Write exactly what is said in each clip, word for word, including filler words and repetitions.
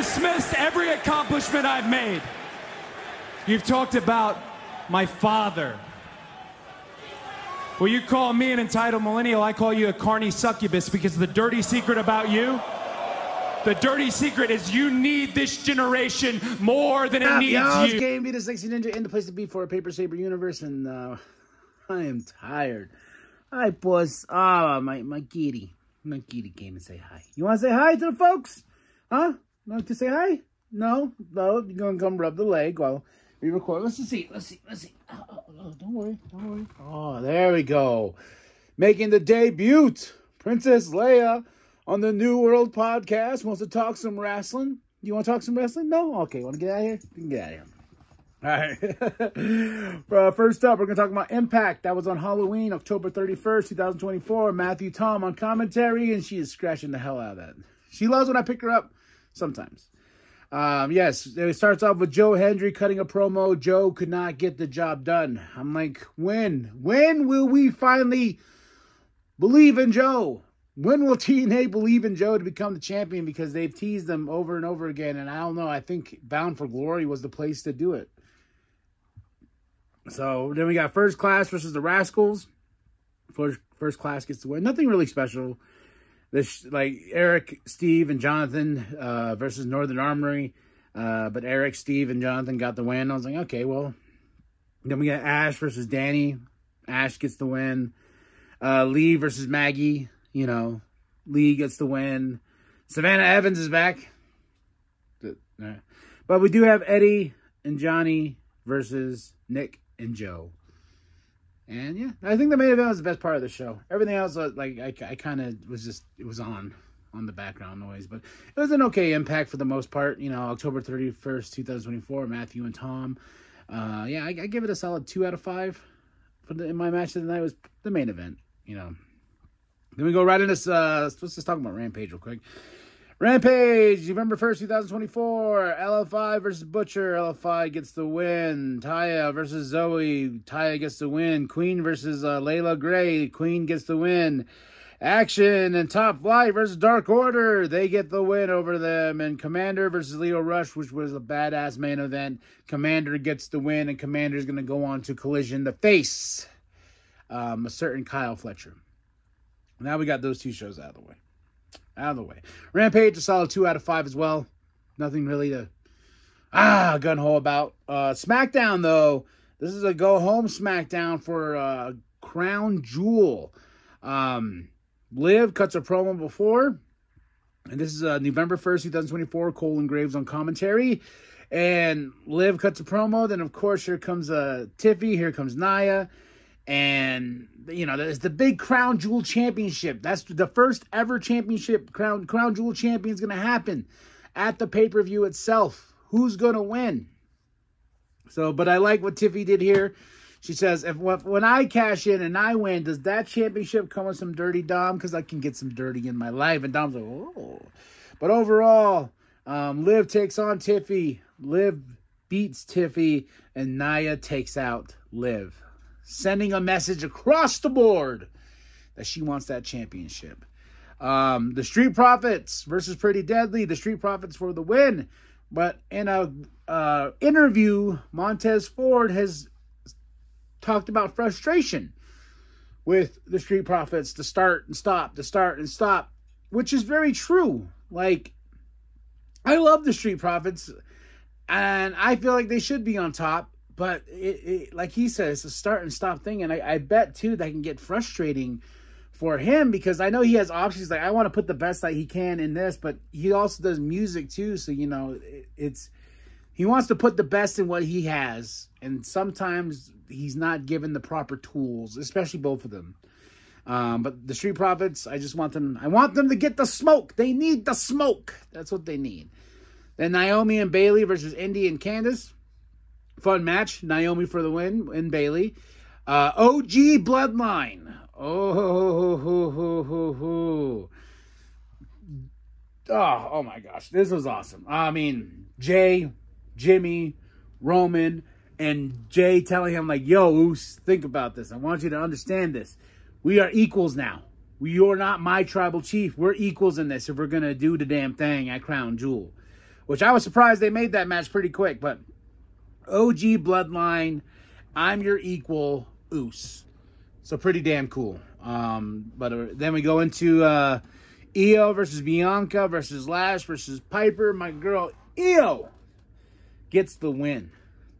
dismissed every accomplishment I've made. You've talked about my father. Well, you call me an entitled millennial, I call you a carny succubus, because the dirty secret about you, the dirty secret is you need this generation more than it needs you. This game, be the Sexy Ninja, and the place to be for a Paper Saber universe, and uh, I am tired. I pause. Ah, oh, my, my kitty. My kitty came and say hi. You want to say hi to the folks? Huh? Want to say hi? No? No, you're going to come rub the leg. Well, re-record. Let's see. Let's see. Let's see. Oh, oh, oh, don't worry. Don't worry. Oh, there we go. Making the debut, Princess Leia on the New World podcast. Wants to talk some wrestling. You want to talk some wrestling? No? Okay. Want to get out of here? You can get out of here. All right. uh, first up, we're going to talk about Impact. That was on Halloween, October thirty-first, two thousand twenty-four. Matthew Tom on commentary, and she is scratching the hell out of that. She loves when I pick her up sometimes. Um, yes, it starts off with Joe Hendry cutting a promo. Joe could not get the job done. I'm like, when? When will we finally believe in Joe? When will T N A believe in Joe to become the champion? Because they've teased them over and over again. And I don't know. I think Bound for Glory was the place to do it. So then we got First Class versus the Rascals. First, first Class gets the win. Nothing really special. This, like Eric, Steve, and Jonathan uh, versus Northern Armory. Uh, but Eric, Steve, and Jonathan got the win. I was like, okay, well. Then we got Ash versus Danny. Ash gets the win. Uh, Lee versus Maggie. You know, Lee gets the win. Savannah Evans is back. But we do have Eddie and Johnny versus Nick and Joe. And, yeah, I think the main event was the best part of the show. Everything else, like, I, I kind of was just, it was on, on the background noise. But it was an okay Impact for the most part. You know, October thirty-first, two thousand twenty-four, Matthew and Tom. Uh, yeah, I, I give it a solid two out of five. For the, in my match of the night, it was the main event, you know. Then we go right into, uh, let's just talk about Rampage real quick. Rampage, November first, two thousand twenty-four. L F I versus Butcher. L F I gets the win. Taya versus Zoe. Taya gets the win. Queen versus uh, Layla Gray. Queen gets the win. Action and Top Flight versus Dark Order. They get the win over them. And Commander versus Leo Rush, which was a badass main event. Commander gets the win, and Commander's going to go on to Collision to face um, a certain Kyle Fletcher. Now we got those two shows out of the way. Out of the way. Rampage, a solid two out of five as well. Nothing really to ah, gun-ho about. Uh, Smackdown, though. This is a go-home Smackdown for uh, Crown Jewel. Um, Liv cuts a promo before. And this is uh, November first, two thousand twenty-four. Cole and Graves on commentary. And Liv cuts a promo. Then, of course, here comes uh, Tiffy. Here comes Nia. And, you know, there's the big Crown Jewel Championship. That's the first ever championship. Crown Crown Jewel Champion's going to happen at the pay-per-view itself. Who's going to win? So, but I like what Tiffy did here. She says, if when I cash in and I win, does that championship come with some dirty Dom? Because I can get some dirty in my life. And Dom's like, oh. But overall, um, Liv takes on Tiffy. Liv beats Tiffy. And Nia takes out Liv, sending a message across the board that she wants that championship. Um, the Street Profits versus Pretty Deadly. The Street Profits for the win. But in an uh, interview, Montez Ford has talked about frustration with the Street Profits to start and stop, to start and stop, which is very true. Like, I love the Street Profits, and I feel like they should be on top. But, it, it, like he says, it's a start and stop thing. And I, I bet, too, that can get frustrating for him, because I know he has options. Like, I want to put the best that he can in this, but he also does music, too. So, you know, it, it's he wants to put the best in what he has. And sometimes he's not given the proper tools, especially both of them. Um, but the Street Profits, I just want them. I want them to get the smoke. They need the smoke. That's what they need. Then Naomi and Bailey versus Indy and Candace. Fun match. Naomi for the win and Bailey. Uh, O G Bloodline. Oh, ho, ho, ho, ho, ho. Oh, oh my gosh. This was awesome. I mean, Jay, Jimmy, Roman, and Jay telling him, like, yo, Oos, think about this. I want you to understand this. We are equals now. You're not my tribal chief. We're equals in this if we're going to do the damn thing at Crown Jewel. which I was surprised they made that match pretty quick. But O G Bloodline, I'm your equal, Oos. So pretty damn cool. Um, but uh, then we go into uh, Io versus Bianca versus Lash versus Piper. My girl Io gets the win.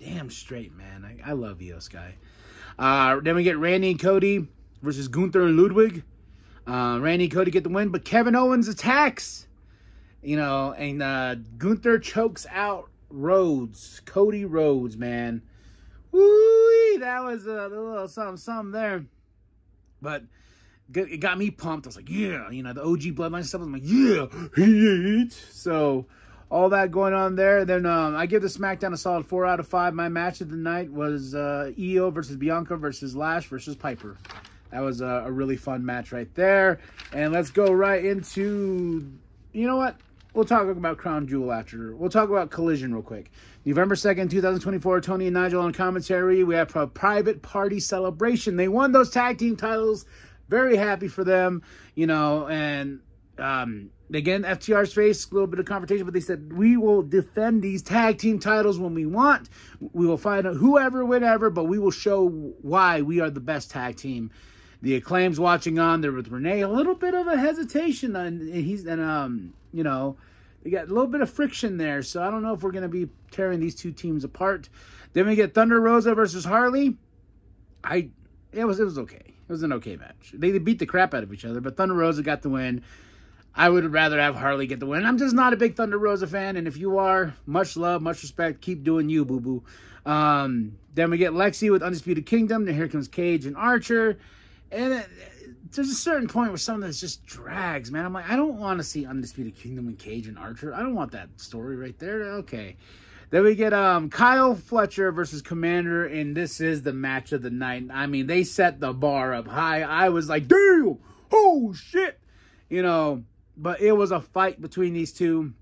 Damn straight, man. I, I love Io Sky. Uh, then we get Randy and Cody versus Gunther and Ludwig. Uh, Randy and Cody get the win, but Kevin Owens attacks. You know, and uh, Gunther chokes out Rhodes. Cody Rhodes, man. Woo-wee, that was a little something, something there. But it got me pumped. I was like, yeah, you know, the O G Bloodline stuff. I'm like, yeah, heat. So all that going on there. Then um, I give the SmackDown a solid four out of five. My match of the night was uh, Io versus Bianca versus Lash versus Piper. That was a, a really fun match right there. And let's go right into, you know what? We'll talk about Crown Jewel after. We'll talk about Collision real quick. November second, two thousand twenty-four, Tony and Nigel on commentary. We have a private party celebration. They won those tag team titles. Very happy for them, you know. And um, again, F T R's face, a little bit of confrontation, but they said, we will defend these tag team titles when we want. We will find out whoever, whenever, but we will show why we are the best tag team. The Acclaim's watching on there with Renee. A little bit of a hesitation, and he's and um, you know, they got a little bit of friction there. So I don't know if we're gonna be tearing these two teams apart. Then we get Thunder Rosa versus Harley. I it was it was okay. It was an okay match. They, they beat the crap out of each other, but Thunder Rosa got the win. I would rather have Harley get the win. I'm just not a big Thunder Rosa fan, and if you are, much love, much respect. Keep doing you, boo boo. Um, then we get Lexi with Undisputed Kingdom. Then here comes Cage and Archer. And it, there's a certain point where some of this just drags, man. I'm like, I don't want to see Undisputed Kingdom and Cage and Archer. I don't want that story right there. Okay. Then we get um, Kyle Fletcher versus Commander, and this is the match of the night. I mean, they set the bar up high. I was like, damn, oh, shit. You know, but it was a fight between these two.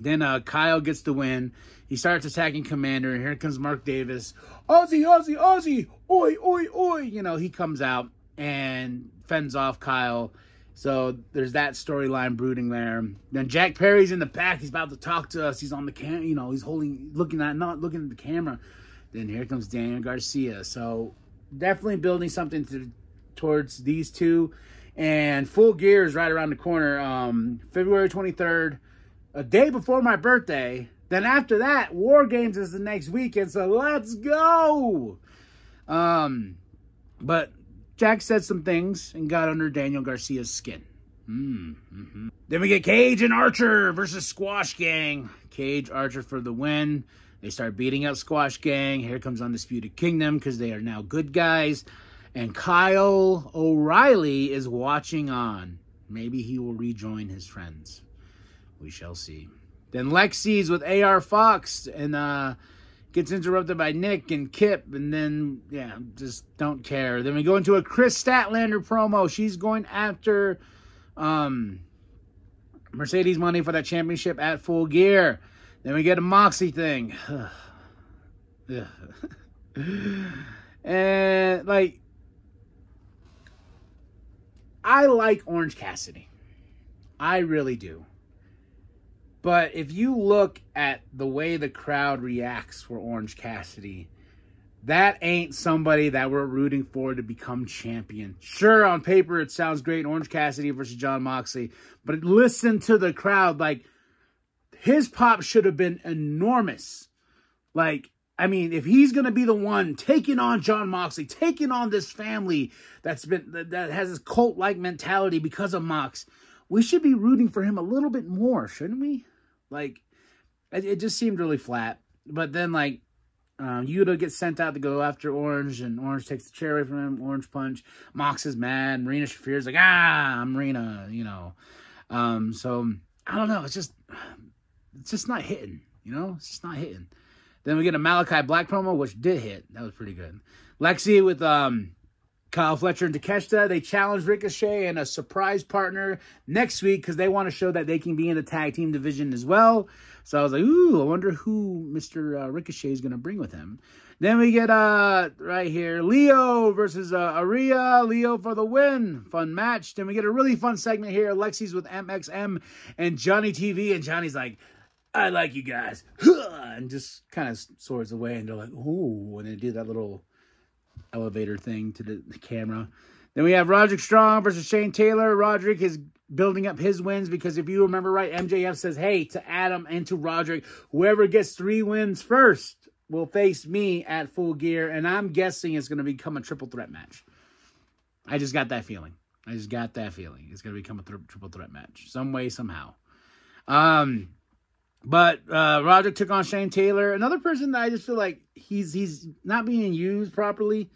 Then uh, Kyle gets the win. He starts attacking Commander, and here comes Mark Davis. Ozzy, Ozzy, Ozzy, oi, oi, oi. You know, he comes out and fends off Kyle. So there's that storyline brooding there. Then Jack Perry's in the back. He's about to talk to us. He's on the camera. You know, he's holding, looking at, not looking at the camera. Then here comes Daniel Garcia. So definitely building something to, towards these two. And Full Gear is right around the corner. Um, February twenty-third, a day before my birthday. Then after that, War Games is the next weekend. So let's go. Um, but Jack said some things and got under Daniel Garcia's skin. Mm, mm-hmm. Then we get Cage and Archer versus Squash Gang. Cage, Archer for the win. They start beating up Squash Gang. Here comes Undisputed Kingdom because they are now good guys. And Kyle O'Reilly is watching on. Maybe he will rejoin his friends. We shall see. Then Lexi's with A R Fox and uh. gets interrupted by Nick and Kip, and then, yeah, just don't care. Then we go into a Chris Statlander promo. She's going after um, Mercedes Money for that championship at Full Gear. Then we get a Moxie thing. And, like, I like Orange Cassidy. I really do. But if you look at the way the crowd reacts for Orange Cassidy, that ain't somebody that we're rooting for to become champion. Sure, on paper, it sounds great, Orange Cassidy versus Jon Moxley. But listen to the crowd. Like, his pop should have been enormous. Like, I mean, if he's going to be the one taking on Jon Moxley, taking on this family that's been that has this cult-like mentality because of Mox, we should be rooting for him a little bit more, shouldn't we? Like, it, it just seemed really flat. But then, like, um, Yuta gets sent out to go after Orange, and Orange takes the chair away from him. Orange punch. Mox is mad. Marina Shafir's like, ah, I'm Marina, you know. Um, so, I don't know. It's just, it's just not hitting, you know? It's just not hitting. Then we get a Malachi Black promo, which did hit. That was pretty good. Lexi with, um... Kyle Fletcher and Takeshita, they challenge Ricochet and a surprise partner next week because they want to show that they can be in the tag team division as well. So I was like, ooh, I wonder who Mister Uh, Ricochet is going to bring with him. Then we get, uh, right here, Leo versus uh, Aria. Leo for the win. Fun match. Then we get a really fun segment here. Lexi's with M X M and Johnny T V, and Johnny's like, I like you guys, and just kind of soars away, and they're like, ooh, and they do that little elevator thing to the, the camera. Then we have Roderick Strong versus Shane Taylor. Roderick is building up his wins because if you remember right, M J F says, hey, to Adam and to Roderick, whoever gets three wins first will face me at Full Gear, and I'm guessing it's going to become a triple threat match. I just got that feeling. I just got that feeling. It's going to become a th triple threat match. Some way, somehow. Um... But uh, Roderick took on Shane Taylor, another person that I just feel like he's he's not being used properly,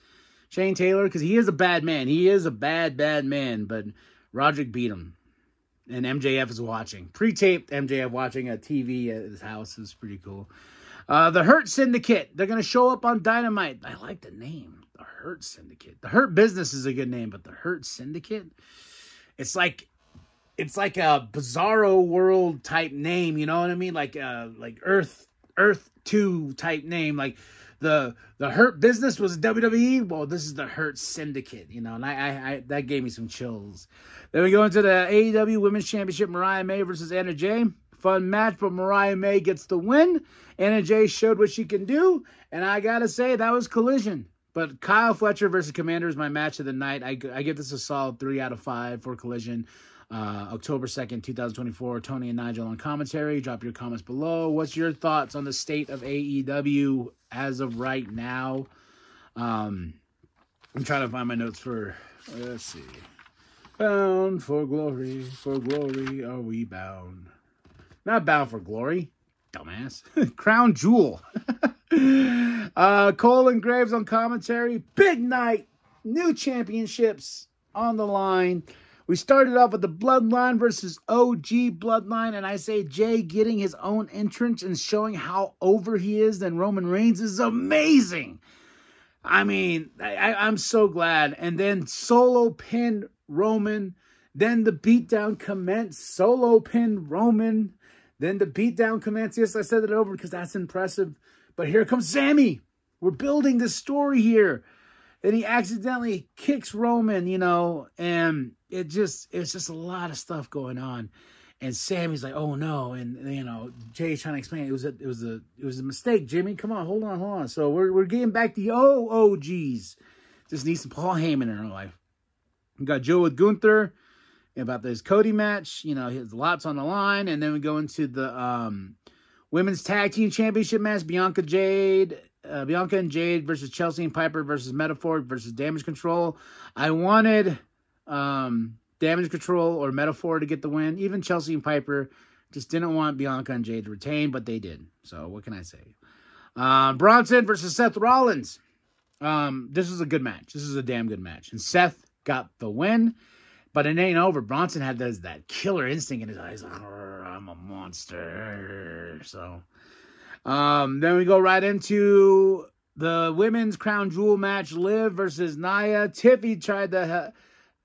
Shane Taylor, because he is a bad man. He is a bad, bad man, but Roderick beat him, and M J F is watching. Pre-taped M J F watching a T V at his house. It's pretty cool. Uh, the Hurt Syndicate, they're going to show up on Dynamite. I like the name, the Hurt Syndicate. The Hurt Business is a good name, but the Hurt Syndicate, it's like... It's like a Bizarro World type name, you know what I mean? Like uh, like Earth Earth two type name. Like the the Hurt Business was W W E. Well, this is the Hurt Syndicate, you know. And I, I, I that gave me some chills. Then we go into the A E W Women's Championship. Mariah May versus Anna Jay. Fun match, but Mariah May gets the win. Anna Jay showed what she can do, and I gotta say that was Collision. But Kyle Fletcher versus Commander is my match of the night. I I give this a solid three out of five for Collision. Uh, October second, two thousand twenty-four, Tony and Nigel on commentary. Drop your comments below. What's your thoughts on the state of A E W as of right now? Um, I'm trying to find my notes for, let's see. Bound for glory, for glory are we bound. Not bound for glory, dumbass. Crown Jewel. uh, Cole and Graves on commentary. Big night, new championships on the line. We started off with the Bloodline versus O G Bloodline, and I say Jay getting his own entrance and showing how over he is than Roman Reigns is amazing. I mean, I, I'm so glad. And then solo pin Roman, then the beatdown commenced. Solo pin Roman, then the beatdown commenced. Yes, I said that over because that's impressive. But here comes Sammy. We're building this story here. Then he accidentally kicks Roman, you know, and it just, it's just a lot of stuff going on. And Sammy's like, oh no. And, you know, Jay's trying to explain it was a, it was a, it was a mistake, Jimmy. Come on, hold on, hold on. So we're, we're getting back the O Gs. Just need some Paul Heyman in our life. We got Joe with Gunther about this Cody match, you know, his lots on the line. And then we go into the um, women's tag team championship match, Bianca Jade. Uh, Bianca and Jade versus Chelsea and Piper versus Metaphor versus Damage Control. I wanted um, Damage Control or Metaphor to get the win. Even Chelsea and Piper just didn't want Bianca and Jade to retain, but they did. So what can I say? Uh, Bronson versus Seth Rollins. Um, this is a good match. This is a damn good match. And Seth got the win, but it ain't over. Bronson had this, that killer instinct in his eyes. Like, I'm a monster. So... Um, then we go right into the women's Crown Jewel match, Liv versus Nia. Tiffy tried to,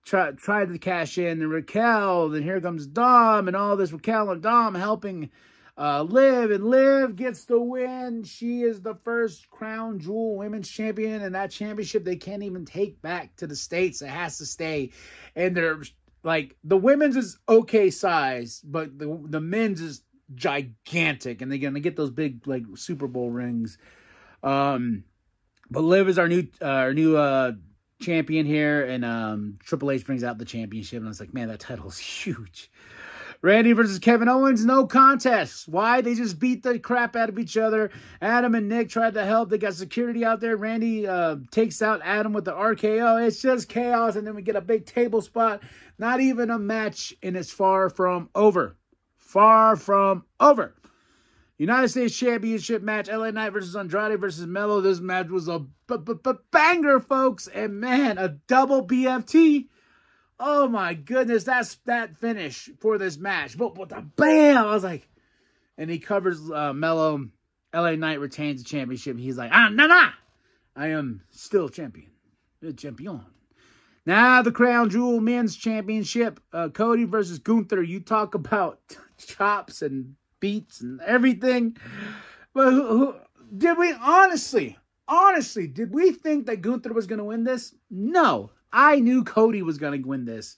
try, tried to cash in, and Raquel, then here comes Dom, and all this Raquel and Dom helping uh, Liv, and Liv gets the win. She is the first Crown Jewel women's champion, and that championship they can't even take back to the States. It has to stay, and they're, like, the women's is okay size, but the, the men's is gigantic, and they're gonna get those big like Super Bowl rings. Um but Liv is our new uh, our new uh champion here, and um Triple H brings out the championship, and I was like, man, that title's huge. Randy versus Kevin Owens, no contest. Why? They just beat the crap out of each other. Adam and Nick tried to help. They got security out there. Randy uh, takes out Adam with the R K O. It's just chaos, and then we get a big table spot. Not even a match, and it's far from over. Far from over. United States Championship match, L A Knight versus Andrade versus Melo. This match was a b b b banger, folks. And man, a double B F T. Oh my goodness, that's that finish for this match. But what the bam! I was like, and he covers uh, Melo. L A Knight retains the championship. He's like, ah, nah, nah. I am still champion. Champion. Now the Crown Jewel Men's Championship. Uh, Cody versus Gunther. You talk about chops and beats and everything. But who, who did we honestly, honestly, did we think that Gunther was going to win this? No. I knew Cody was going to win this.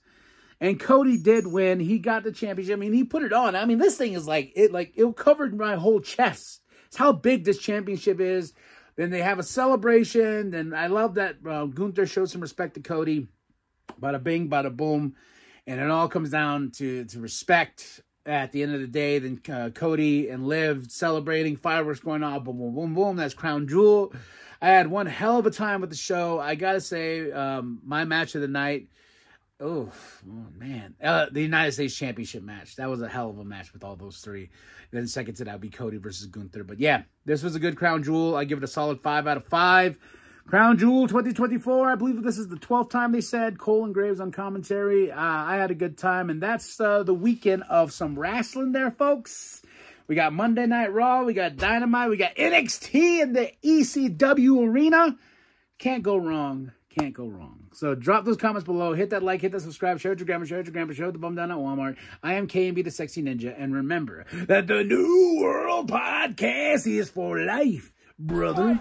And Cody did win. He got the championship. I mean, he put it on. I mean, this thing is like, it like it covered my whole chest. It's how big this championship is. Then they have a celebration. Then I love that uh, Gunther showed some respect to Cody. Bada bing, bada boom. And it all comes down to, to respect at the end of the day. Then uh, Cody and Liv celebrating, fireworks going off, boom, boom, boom, boom. That's Crown Jewel. I had one hell of a time with the show. I got to say, um, my match of the night, oh, oh man, uh, the United States Championship match. That was a hell of a match with all those three. Then second to that would be Cody versus Gunther. But yeah, this was a good Crown Jewel. I give it a solid five out of five. Crown Jewel twenty twenty-four, I believe this is the twelfth time they said. Cole and Graves on commentary. Uh, I had a good time, and that's uh, the weekend of some wrestling there, folks. We got Monday Night Raw, we got Dynamite, we got N X T in the E C W arena. Can't go wrong, can't go wrong. So drop those comments below, hit that like, hit that subscribe, share it to your grandma, share it to your grandpa, share it to bum down at Walmart. I am K M B the Sexy Ninja, and remember that the New World Podcast is for life, brother.